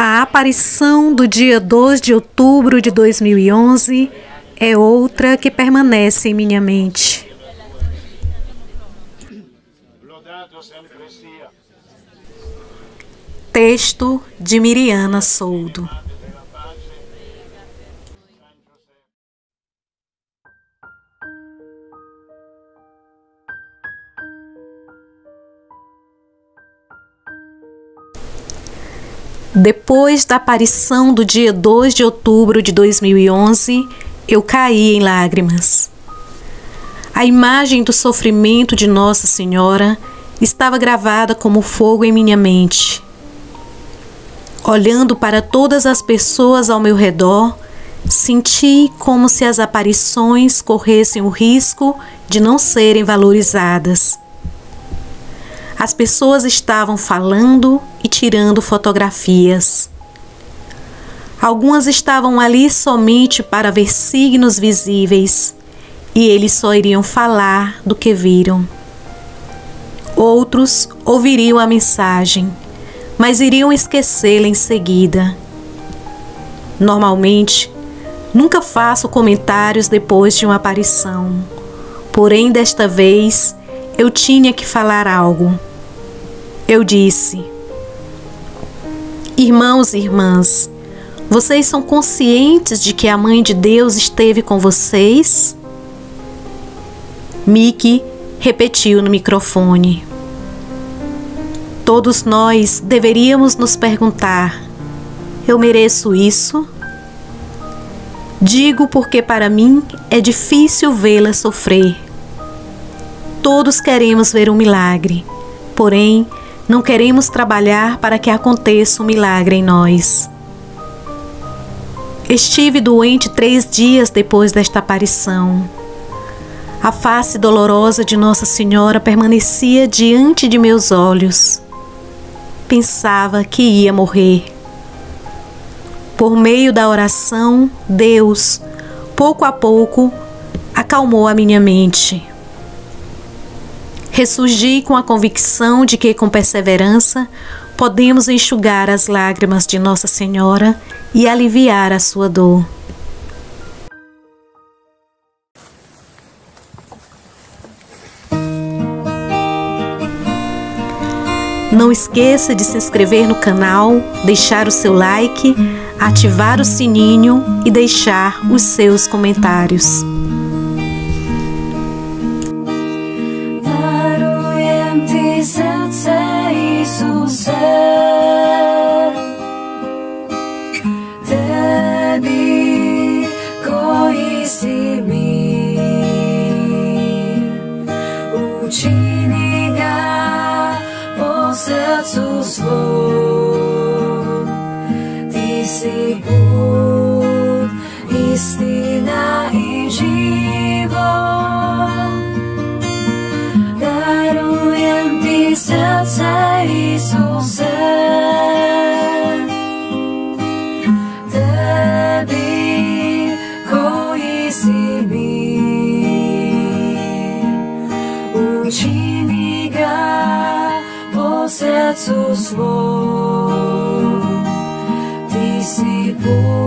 A aparição do dia 2 de outubro de 2011 é outra que permanece em minha mente. Texto de Mirjana Soldo. Depois da aparição do dia 2 de outubro de 2011, eu caí em lágrimas. A imagem do sofrimento de Nossa Senhora estava gravada como fogo em minha mente. Olhando para todas as pessoas ao meu redor, senti como se as aparições corressem o risco de não serem valorizadas. As pessoas estavam falando e tirando fotografias. Algumas estavam ali somente para ver signos visíveis, e eles só iriam falar do que viram. Outros ouviriam a mensagem, mas iriam esquecê-la em seguida. Normalmente, nunca faço comentários depois de uma aparição, porém desta vez eu tinha que falar algo. Eu disse: irmãos e irmãs, vocês são conscientes de que a Mãe de Deus esteve com vocês? Mickey repetiu no microfone. Todos nós deveríamos nos perguntar: eu mereço isso? Digo porque para mim é difícil vê-la sofrer. Todos queremos ver um milagre, porém, não queremos trabalhar para que aconteça um milagre em nós. Estive doente 3 dias depois desta aparição. A face dolorosa de Nossa Senhora permanecia diante de meus olhos. Pensava que ia morrer. Por meio da oração, Deus, pouco a pouco, acalmou a minha mente. Ressurgi com a convicção de que, com perseverança, podemos enxugar as lágrimas de Nossa Senhora e aliviar a sua dor. Não esqueça de se inscrever no canal, deixar o seu like, ativar o sininho e deixar os seus comentários. Serce Isuse, tebi koji si mi, učini ga po srcu svom, ti si put, istina i život. Serce Isuse, tebi koji si mi, učini ga po srcu svom, ti si put.